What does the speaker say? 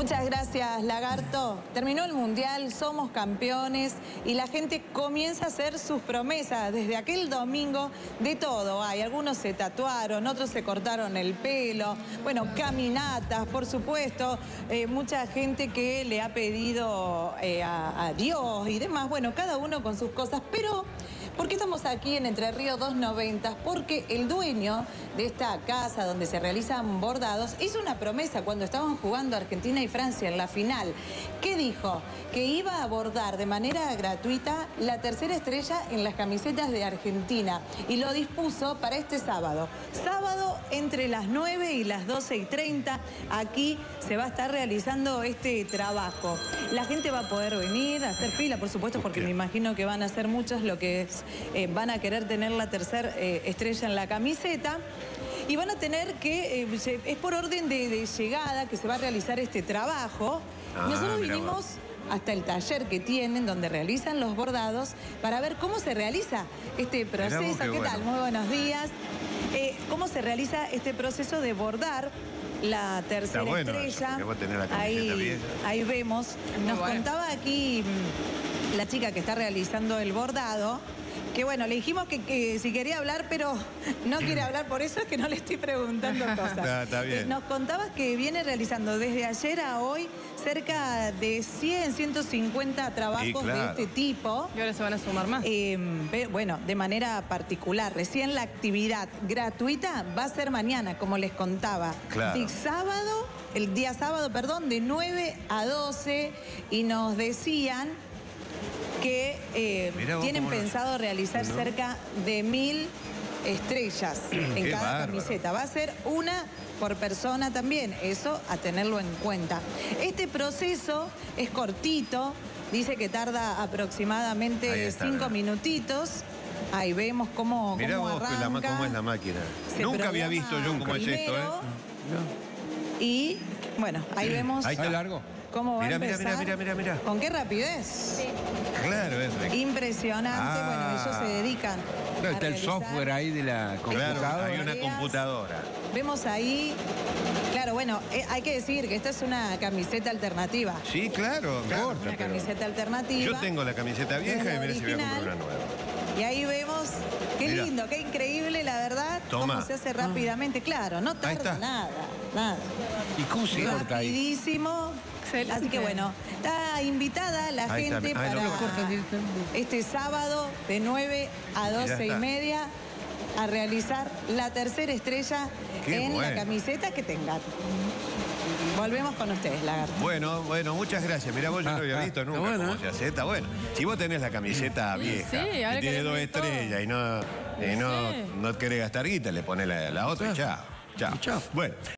Muchas gracias, Lagarto. Terminó el Mundial, somos campeones y la gente comienza a hacer sus promesas. Desde aquel domingo de todo hay. Algunos se tatuaron, otros se cortaron el pelo. Bueno, caminatas, por supuesto. Mucha gente que le ha pedido a Dios y demás. Bueno, cada uno con sus cosas, pero... ¿Por qué estamos aquí en Entre Ríos 290? Porque el dueño de esta casa donde se realizan bordados hizo una promesa cuando estaban jugando Argentina y Francia en la final. ¿Qué dijo? Que iba a bordar de manera gratuita la tercera estrella en las camisetas de Argentina. Y lo dispuso para este sábado. Sábado entre las 9 y las 12:30. Aquí se va a estar realizando este trabajo. La gente va a poder venir a hacer fila, por supuesto, porque me imagino que van a ser muchos lo que es. Van a querer tener la tercera estrella en la camiseta y van a tener que, es por orden de llegada que se va a realizar este trabajo. Nosotros vinimos hasta el taller que tienen, donde realizan los bordados, para ver cómo se realiza este proceso. ¿Qué tal? Muy buenos días. ¿Cómo se realiza este proceso de bordar la tercera estrella? Eso, la ahí vemos. Nos contaba aquí... la chica que está realizando el bordado, que bueno, le dijimos que si quería hablar, pero no quiere hablar, por eso es que no le estoy preguntando cosas. Está bien. Nos contabas que viene realizando desde ayer a hoy cerca de 100, 150 trabajos de este tipo. Y ahora se van a sumar más. Bueno, de manera particular, recién la actividad gratuita va a ser mañana, como les contaba. Claro. El día sábado, de 9 a 12, y nos decían que tienen pensado realizar cerca de 1000 estrellas en cada camiseta. Va a ser una por persona también, eso a tenerlo en cuenta. Este proceso es cortito, dice que tarda aproximadamente 5 minutitos. Ahí vemos cómo arranca. Mirá vos cómo es la máquina. Nunca había visto yo cómo es esto. Y bueno, ahí vemos... Ahí está largo. ¿Cómo va a empezar? Mirá. ¿Con qué rapidez? Sí. Claro, es impresionante. Bueno, ellos se dedican está el software ahí de la computadora. Claro, hay una computadora. Vemos ahí... Claro, bueno, hay que decir que esta es una camiseta alternativa. Sí, claro. Una camiseta alternativa. Yo tengo la camiseta vieja y mira si voy a comprar una nueva. Y ahí vemos... Qué lindo, qué increíble, la verdad. Cómo se hace rápidamente. Claro, no tarda nada. ¿Y cómo se corta ahí? Rapidísimo. Así que bueno, está invitada la gente para este sábado de 9 a 12 y media a realizar la tercera estrella en la camiseta que tengan. Volvemos con ustedes, Lagarto. Bueno, muchas gracias. Mirá, vos yo no lo había visto nunca cómo se hace. Está bueno. Si vos tenés la camiseta vieja, que tiene 2 estrellas y no querés gastar guita, le ponés la otra y chao. Bueno.